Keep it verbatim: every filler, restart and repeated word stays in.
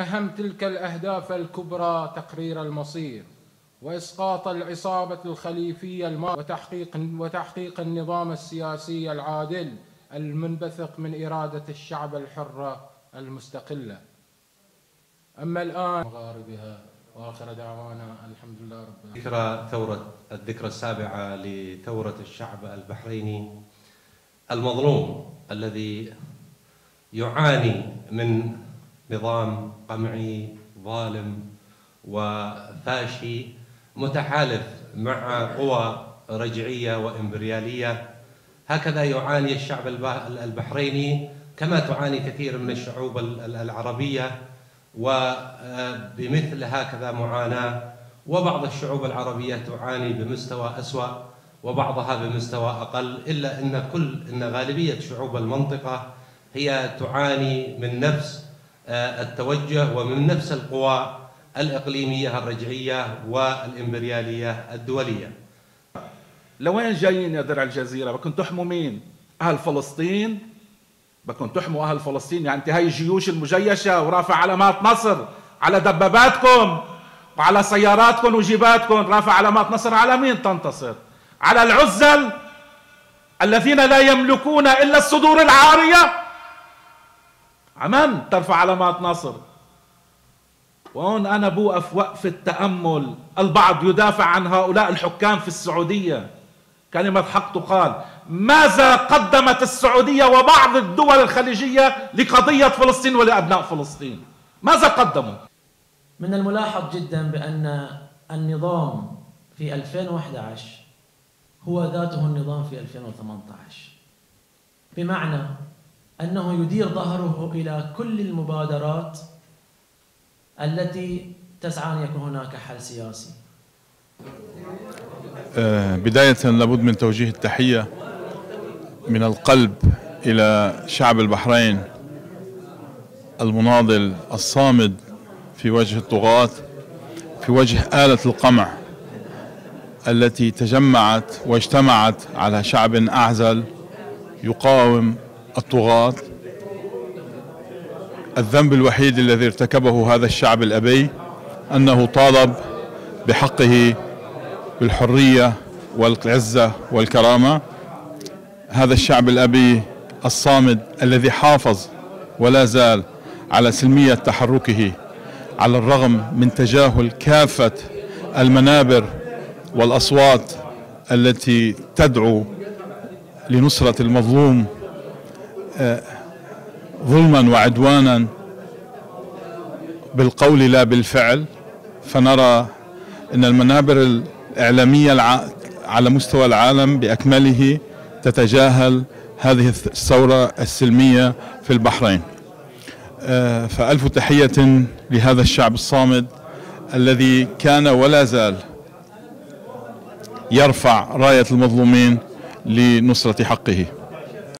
أهم تلك الأهداف الكبرى تقرير المصير وإسقاط العصابة الخليفية الماضية وتحقيق, وتحقيق النظام السياسي العادل المنبثق من إرادة الشعب الحرة المستقلة. أما الآن مغاربها، وآخر دعوانا الحمد لله رب العالمين. ذكرى ثورة الذكرى السابعة لثورة الشعب البحريني المظلوم الذي يعاني من نظام قمعي ظالم وفاشي متحالف مع قوى رجعية وإمبريالية. هكذا يعاني الشعب البحريني كما تعاني كثير من الشعوب العربية، وبمثل هكذا معاناة، وبعض الشعوب العربية تعاني بمستوى أسوأ وبعضها بمستوى أقل، إلا أن كل أن غالبية شعوب المنطقة هي تعاني من نفس التوجه ومن نفس القوى الإقليمية الرجعية والإمبريالية الدولية. لوين جايين يا درع الجزيرة؟ بكن تحموا مين؟ أهل فلسطين؟ بكن تحموا أهل فلسطين؟ يعني أنت هاي الجيوش المجيشة ورافع علامات نصر على دباباتكم وعلى سياراتكم وجيباتكم، رافع علامات نصر على مين تنتصر؟ على العزل الذين لا يملكون إلا الصدور العارية؟ عمن ترفع علامات نصر؟ وهون أنا بوقف وقفة تأمل. البعض يدافع عن هؤلاء الحكام في السعودية، كلمة حق تقال. ماذا قدمت السعودية وبعض الدول الخليجية لقضية فلسطين ولأبناء فلسطين؟ ماذا قدموا؟ من الملاحظ جدا بأن النظام في ألفين وأحد عشر هو ذاته النظام في ألفين وثمانية عشر، بمعنى أنه يدير ظهره إلى كل المبادرات التي تسعى أن يكون هناك حل سياسي. بداية لابد من توجيه التحية من القلب إلى شعب البحرين المناضل الصامد في وجه الطغاة، في وجه آلة القمع التي تجمعت واجتمعت على شعب أعزل يقاوم الطغاة. الذنب الوحيد الذي ارتكبه هذا الشعب الأبي أنه طالب بحقه بالحرية والعزة والكرامة. هذا الشعب الأبي الصامد الذي حافظ ولا زال على سلمية تحركه على الرغم من تجاهل كافة المنابر والأصوات التي تدعو لنصرة المظلوم ظلما وعدوانا بالقول لا بالفعل. فنرى أن المنابر الإعلامية على مستوى العالم بأكمله تتجاهل هذه الثورة السلمية في البحرين. فألف تحية لهذا الشعب الصامد الذي كان ولا زال يرفع راية المظلومين لنصرة حقه.